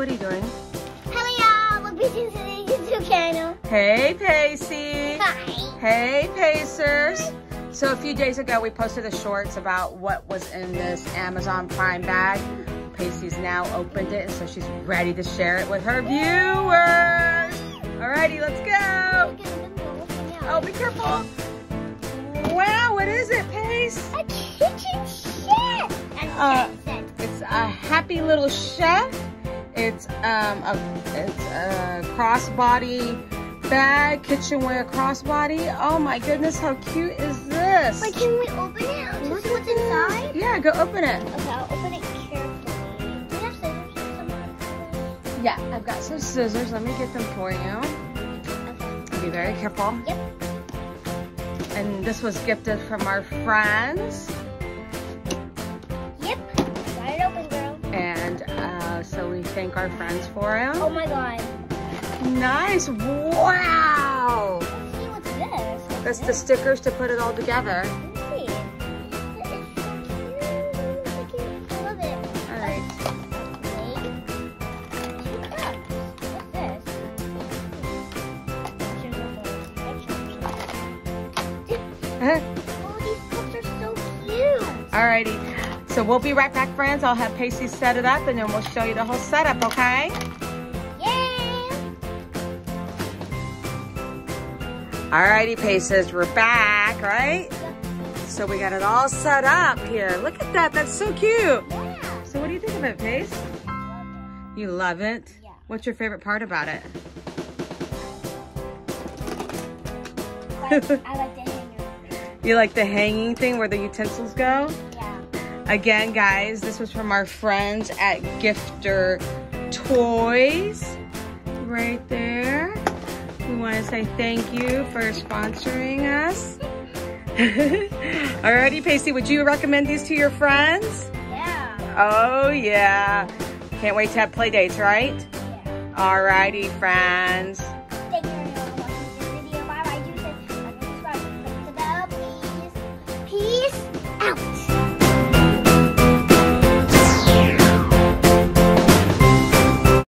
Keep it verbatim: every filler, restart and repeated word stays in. what are you doing? Hello y'all, welcome to the YouTube channel. Hey Pacey. Hi. Hey Pacers. Hi. So a few days ago we posted the shorts about what was in this Amazon Prime bag. Pacey's now opened it, and so she's ready to share it with her viewers. Alrighty, let's go. Oh, be careful. Wow, what is it, Pace? A kitchen chef. Uh, it's a happy little chef. It's um a it's a crossbody bag, kitchenware crossbody. Oh my goodness, how cute is this? But can we open it? I'll just see what's inside. Yeah, go open it. Okay, I'll open it carefully. Do you have scissors or something? Yeah, I've got some scissors. Let me get them for you. Okay. Be very careful. Yep. And this was gifted from our friends. Yep. Got it open, girl. And uh, so we thank our friends for it. Oh my god. Nice. Wow. Let's see what's this. What's That's this? The stickers to put it all together. Let me see. That is so cute. I love it. All right. Okay. Two cups. What's this? Oh, these cups are so cute. All righty. So we'll be right back, friends. I'll have Pacey set it up, and then we'll show you the whole setup, okay? Alrighty, Paces, we're back, right? Yep. So we got it all set up here. Look at that, that's so cute. Yeah. So what do you think of it, Pace? I love it. You love it? Yeah. What's your favorite part about it? I like, I like the hanging. You like the hanging thing where the utensils go? Yeah. Again, guys, this was from our friends at Gifter Toys, right there. We want to say thank you for sponsoring us. Alrighty, Pacey, would you recommend these to your friends? Yeah. Oh, yeah. Can't wait to have play dates, right? Yeah. Alrighty, friends.